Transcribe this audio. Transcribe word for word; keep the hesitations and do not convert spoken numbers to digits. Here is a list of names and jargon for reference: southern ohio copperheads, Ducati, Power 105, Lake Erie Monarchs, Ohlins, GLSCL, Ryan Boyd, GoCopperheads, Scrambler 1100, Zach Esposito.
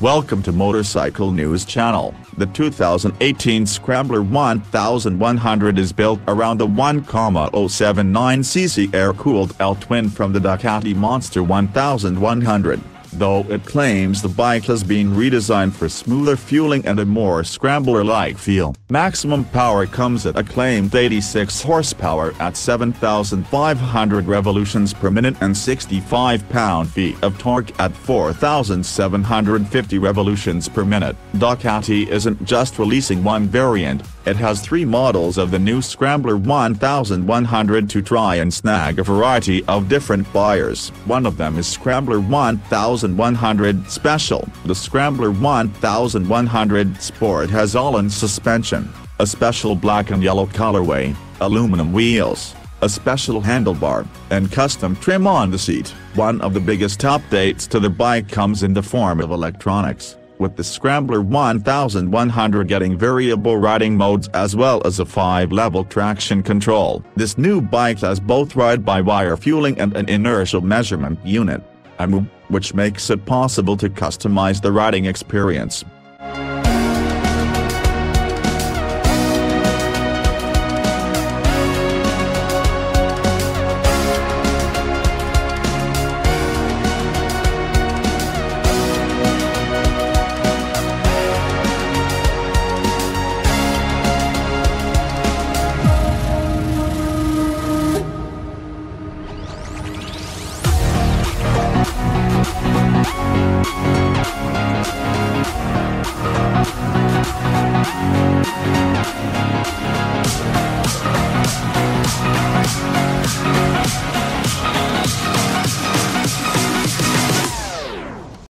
Welcome to Motorcycle News Channel. The two thousand eighteen Scrambler eleven hundred is built around the one point oh seven nine c c air-cooled L-twin from the Ducati Monster eleven hundred, though it claims the bike has been redesigned for smoother fueling and a more Scrambler-like feel. Maximum power comes at a claimed eighty-six horsepower at seven thousand five hundred revolutions per minute and sixty-five pound-feet of torque at four thousand seven hundred fifty revolutions per minute. Ducati isn't just releasing one variant, it has three models of the new Scrambler eleven hundred to try and snag a variety of different buyers. One of them is Scrambler eleven hundred Special. The Scrambler eleven hundred Sport has Ohlins suspension, a special black and yellow colorway, aluminum wheels, a special handlebar, and custom trim on the seat. One of the biggest updates to the bike comes in the form of electronics, with the Scrambler eleven hundred getting variable riding modes as well as a five-level traction control. This new bike has both ride-by-wire fueling and an inertial measurement unit, which makes it possible to customize the riding experience.